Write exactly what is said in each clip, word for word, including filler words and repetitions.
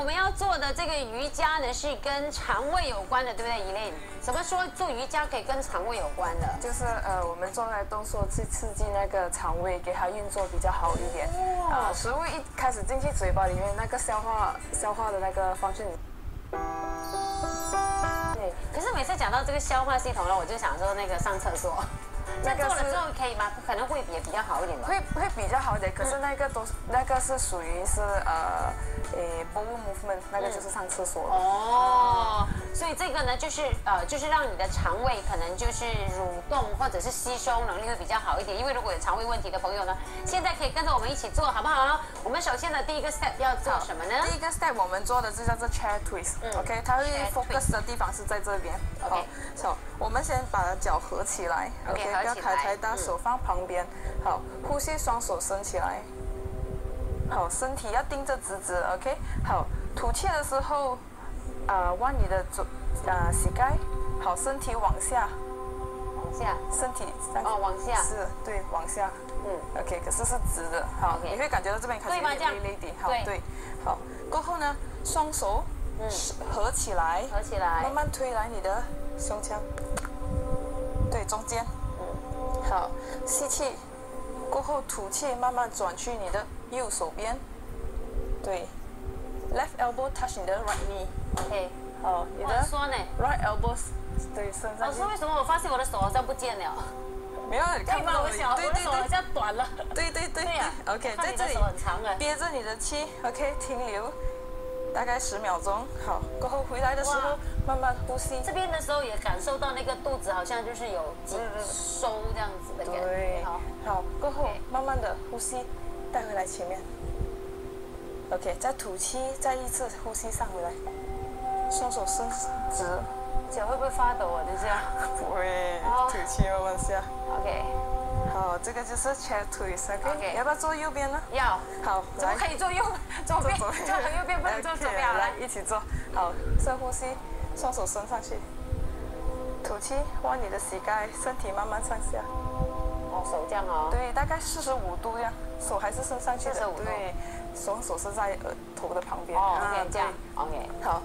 我们要做的这个瑜伽呢，是跟肠胃有关的，对不对，Elaine？怎么说做瑜伽可以跟肠胃有关的？就是呃，我们做那动作去刺激那个肠胃，给它运作比较好一点。啊、呃，食物一开始进去嘴巴里面，那个消化消化的那个方式。对，可是每次讲到这个消化系统呢，我就想说那个上厕所。 那做了之后可以吗？可能会也比较好一点吧。会会比较好一点，可是那个都是、嗯、那个是属于是呃诶 bowel movement， 那个就是上厕所了。嗯、哦，所以这个呢就是呃就是让你的肠胃可能就是蠕动或者是吸收能力会比较好一点，因为如果有肠胃问题的朋友呢，现在可以跟着我们一起做好不好？我们首先的第一个 step 要做什么呢？第一个 step 我们做的就叫做 chair twist，、嗯、OK， 它会 focus 的地方是在这边。OK， 好，我们先把脚合起来 ，OK。 不要抬太大，手放旁边。好，呼吸，双手伸起来。好，身体要盯着直直 ，OK。好，吐气的时候，啊、呃，弯你的左啊、呃、膝盖。好，身体往下。往下。身体。哦，往下。是，对，往下。嗯 ，OK。可是是直的。好， Okay. 你会感觉到这边开始累累的。好， 对, 对。好，过后呢，双手、嗯、合起来。合起来。慢慢推来你的胸腔。对，中间。 好，吸气，过后吐气，慢慢转去你的右手边。对 ，left elbow touch 你的 right knee。OK。好，你的 right elbow 对伸上去。老师，为什么我发现我的手好像不见了？没有，你看不到我小，对对对，好像短了。对对对。对呀。OK， 在这里憋着你的气 ，OK， 停留大概十秒钟。好，过后回来的时候。 慢慢呼吸，这边的时候也感受到那个肚子好像就是有紧收这样子的感觉。对，好，好，过后 Okay. 慢慢的呼吸，带回来前面。OK， 再吐气，再一次呼吸上回来，双手伸直。脚会不会发抖啊？等一下。不会， oh. 吐气慢慢下。OK。好，这个就是 chair twist。OK。要不要坐右边呢？要。好，怎么可以坐右？左边，坐右边不能坐左边。来，一起坐。好，深呼吸。 双手伸上去，吐气，弯你的膝盖，身体慢慢上下。哦，手这样哦。对，大概四十五度这样，手还是伸上去的。四十五度。对，双手是在额头的旁边。哦，可以这样。OK。好，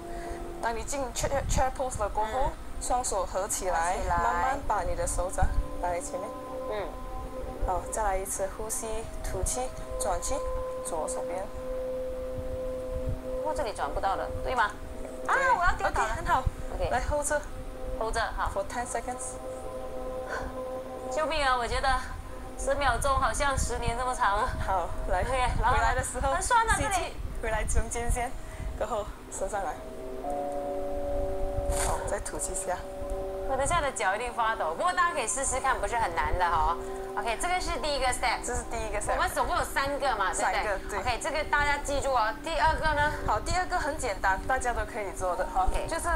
当你进 chair chair pose 了过后，嗯、双手合起来，起来慢慢把你的手掌摆在前面。嗯。好，再来一次呼吸，吐气，转去左手边。我这里转不到了，对吗？ 啊！我要丢倒了，很好。OK， 来 hold 着 ，hold 着，好。For ten seconds。救命啊！我觉得十秒钟好像十年这么长啊。好，来，回来的时候，吸气，回来中间先，然后升上来。好，再吐气下。我等下的脚一定发抖，不过大家可以试试看，不是很难的哈。 OK， 这个是第一个 step， 这是第一个 step。我们总共有三个嘛，对不对？三个，对。OK， 这个大家记住哦。第二个呢？好，第二个很简单，大家都可以做的哈。就是，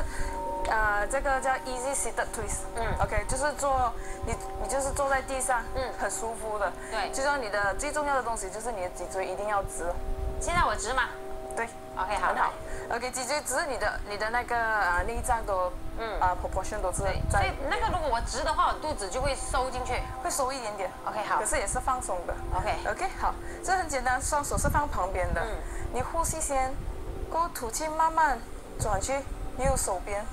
呃，这个叫 Easy Seated Twist。嗯。OK， 就是坐你你就是坐在地上，嗯，很舒服的。对。就像你的最重要的东西就是你的脊椎一定要直。现在我直吗？对。OK， 好。很好。OK， 脊椎直，你的你的那个啊内脏都。 嗯啊 ，proportion 都是在。所以那个如果我直的话，我肚子就会收进去，会收一点点。OK 好。可是也是放松的。OK OK 好，这很简单，双手是放旁边的。嗯。你呼吸先，过吐气，慢慢转去右手边，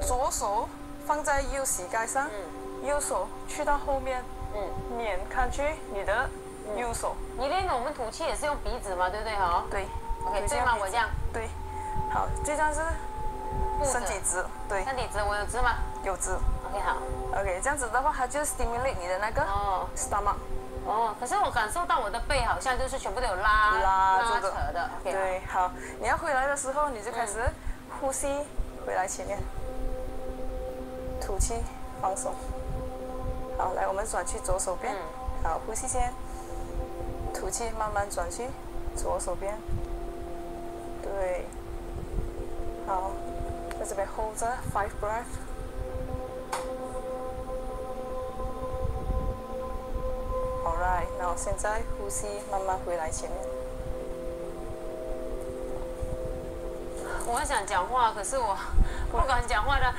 左手放在右膝盖上，嗯、右手去到后面，嗯，脸看去你的右手。嗯、你那个我们吐气也是用鼻子嘛，对不对哈？对。OK 对吗？我这样。对。好，这张是。 身体直，对。身体直，我有直吗？有直。OK， 好。OK， 这样子的话，它就 stimulate 你的那个 stomach。哦，可是我感受到我的背好像就是全部都有拉拉扯的。对，好，你要回来的时候，你就开始呼吸，回来前面，吐气，放松。好，来，我们转去左手边。好，呼吸先，吐气，慢慢转去左手边。对。好。 在这边 hold 着 five breath， alright， 然后现在呼吸，慢慢回来前面。我想讲话，可是我不敢讲话的，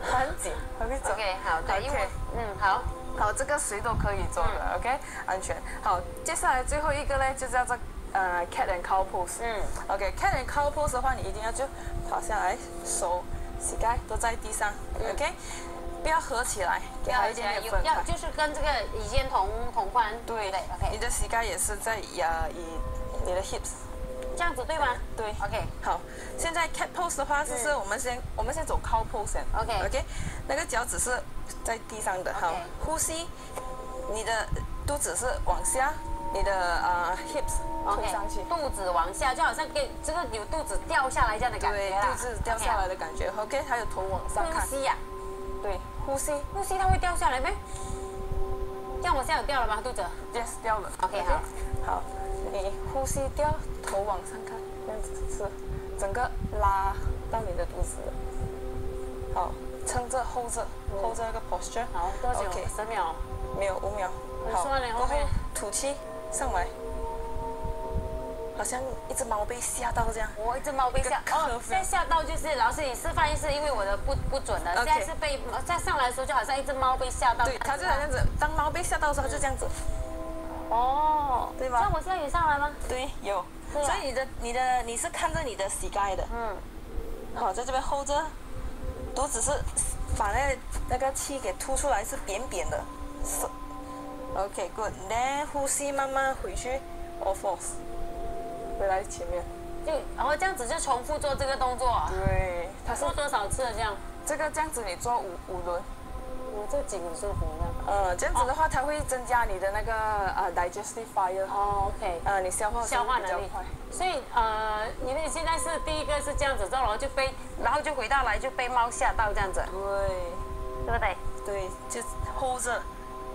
很紧，很紧。OK， 好，对， Okay. 因为嗯，好，好，这个谁都可以做的、嗯、，OK， 安全。好，接下来最后一个呢，就叫做呃 cat and cow pose。嗯。OK，cat and cow pose 的话，你一定要就跑下来，手、膝盖都在地上。OK， 不要合起来，给它一点点分开。要就是跟这个椅肩同同宽。对。OK。你的膝盖也是在呀，以你的 hips。 这样子对吗？对 ，OK， 好。现在 cat pose 的话，就是我们先我们先走 cow pose 先 ，OK，OK， 那个脚趾是在地上的，好，呼吸，你的肚子是往下，你的呃 hips 推上去，肚子往下，就好像给这个有肚子掉下来这样的感觉，对，肚子掉下来的感觉 ，OK， 还有头往上看，呼吸呀，对，呼吸，呼吸它会掉下来没？这样往下有掉了吗？肚子 ？Yes， 掉了 ，OK， 好，好。 你呼吸掉，头往上看，这样子是整个拉到你的肚子。好，撑着 hold 着 hold 着那个 posture。好，多久？三秒？没有，五秒。好，过后吐气上来，好像一只猫被吓到这样。我一只猫被吓哦，现在吓到就是老师，你示范一次，因为我的不不准了。现在是被再上来的时候，就好像一只猫被吓到。对，它就好像这样子，当猫被吓到的时候，它就这样子。 哦，对吧？像我现在有上来吗？对，有。所以你的、你的、你是看着你的膝盖的。嗯。好，在这边 hold 着，肚子是把那那个气给吐出来，是扁扁的。是。OK， good。来，呼吸慢慢回去 ，all fours， 回来前面。就然后这样子就重复做这个动作。对。它做多少次了这样？这个这样子你做五五轮。 我这颈很舒服呢。呃，这样子的话，它会增加你的那个呃 digestive fire。哦 ，OK。呃，你消化消化能力。所以呃，你的现在是第一个是这样子做，然后就被，然后就回到来就被猫吓到这样子。对。对不对？对，就 hold 着。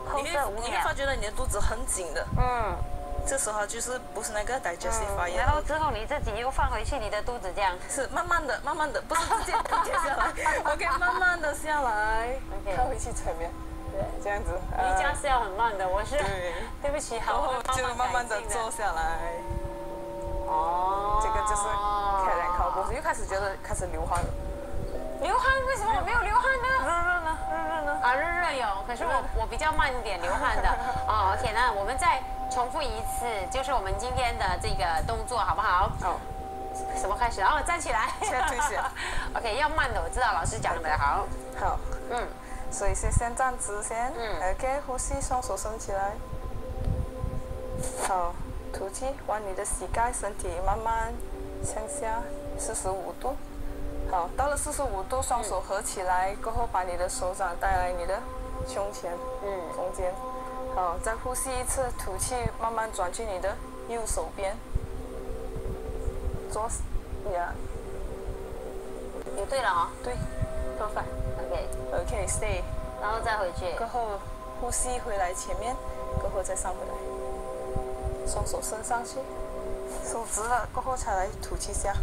hold 着五秒。你会发觉到你的肚子很紧的。嗯。这时候就是不是那个 digestive fire。然后之后你自己又放回去你的肚子这样。是慢慢的，慢慢的，不是直接接下来。OK， 慢慢的下来。 靠回去前面，对，这样子。瑜伽是要很慢的，我是。对。对不起，好，我就慢慢的坐下来。哦。这个就是开始靠脖子，又开始觉得开始流汗了。流汗？为什么我没有流汗呢？热热呢？热热呢？啊，热热有，可是我我比较慢一点流汗的。哦，天哪，我们再重复一次，就是我们今天的这个动作，好不好？好。 什么开始？然后站起来，先推起来。OK， 要慢的，我知道老师讲的。好，好，嗯，所以先先站直先，嗯 ，OK， 呼吸，双手伸起来，好，吐气，往你的膝盖、身体慢慢向下四十五度，好，到了四十五度，双手合起来，过后把你的手掌带来你的胸前，嗯，中间，好，再呼吸一次，吐气，慢慢转去你的右手边。 左，呀，也对了哈，对，做反 ，OK，OK，stay， 然后再回去，过后呼吸回来前面，过后再上回来，双手伸上去，手直了，过后才来吐气下，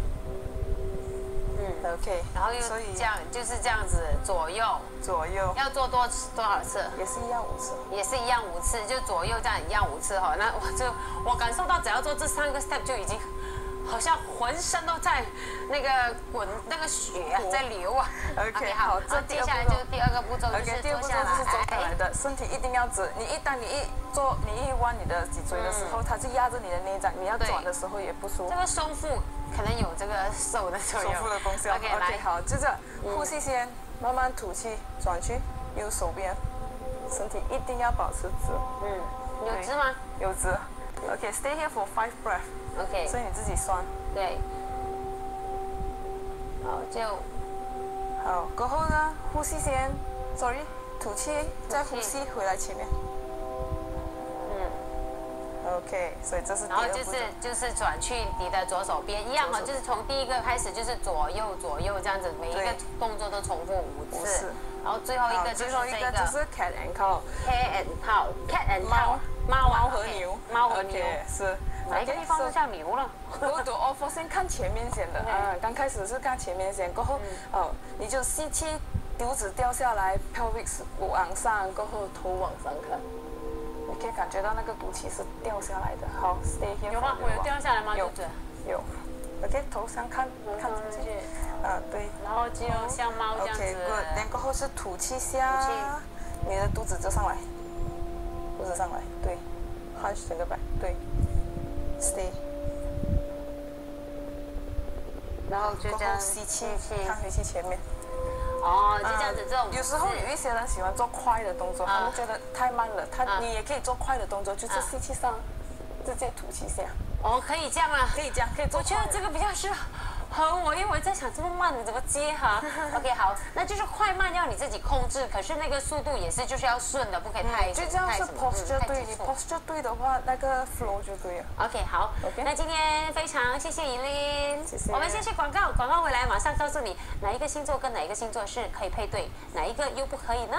嗯 ，OK， 然后又这样，就是这样子左右，左右，要做多多少次？也是一样五次，也是一样五次，就左右这样一样五次哈。那我就我感受到，只要做这三个 step 就已经。 好像浑身都在那个滚，那个血在流啊。OK， 好，这接下来就是第二个步骤，就是坐下来。OK， 第二个步骤就是坐下来的，身体一定要直。你一旦你一坐，你一弯你的脊椎的时候，它就压着你的内脏，你要转的时候也不舒服。这个收腹可能有这个手的作用。收腹的功效。OK， 好，就这样，呼吸先，慢慢吐气，转去右手边，身体一定要保持直。嗯，有直吗？有直。OK，stay here for five breaths。 OK， 所以你自己酸。对。好，就好。过后呢，呼吸先 ，sorry， 吐气，再呼吸回来前面。嗯。OK， 所以这是。然后就是就是转去你的左手边，一样哈，就是从第一个开始，就是左右左右这样子，每一个动作都重复五次。然后最后一个就是这个。就是 cat and cow。cat and cow，cat and cow， 猫猫和牛，猫和牛是。 哪一个地方都像牛了？我走 all four 先看前面先的，啊，刚开始是看前面先，过后哦，你就吸气，肚子掉下来 ，pelvis 往上，过后头往上看，你可以感觉到那个肚脐是掉下来的。好 ，stay here。有吗？我有掉下来吗？有有。OK， 头上看看出去，啊对。然后就像猫这样子。OK， good。然后是吐气下，你的肚子就上来，肚子上来，对，hunch整个摆，对。 Stay. 然后就这样吸气，看回去前面。哦，就这样子这种。有时候有一些人喜欢做快的动作，他们觉得太慢了。他你也可以做快的动作，就是吸气上，直接吐气下。哦，可以这样啊，可以这样，可以做。我觉得这个比较是。 好，我因为在想这么慢你怎么接哈、啊、？OK， 好，那就是快慢要你自己控制，可是那个速度也是就是要顺的，不可以太、嗯、就这样是 posture 对，你 posture 对的话，那个 flow 就对了。OK， 好， Okay. 那今天非常谢谢怡琳，谢谢。我们先去广告，广告回来马上告诉你哪一个星座跟哪一个星座是可以配对，哪一个又不可以呢？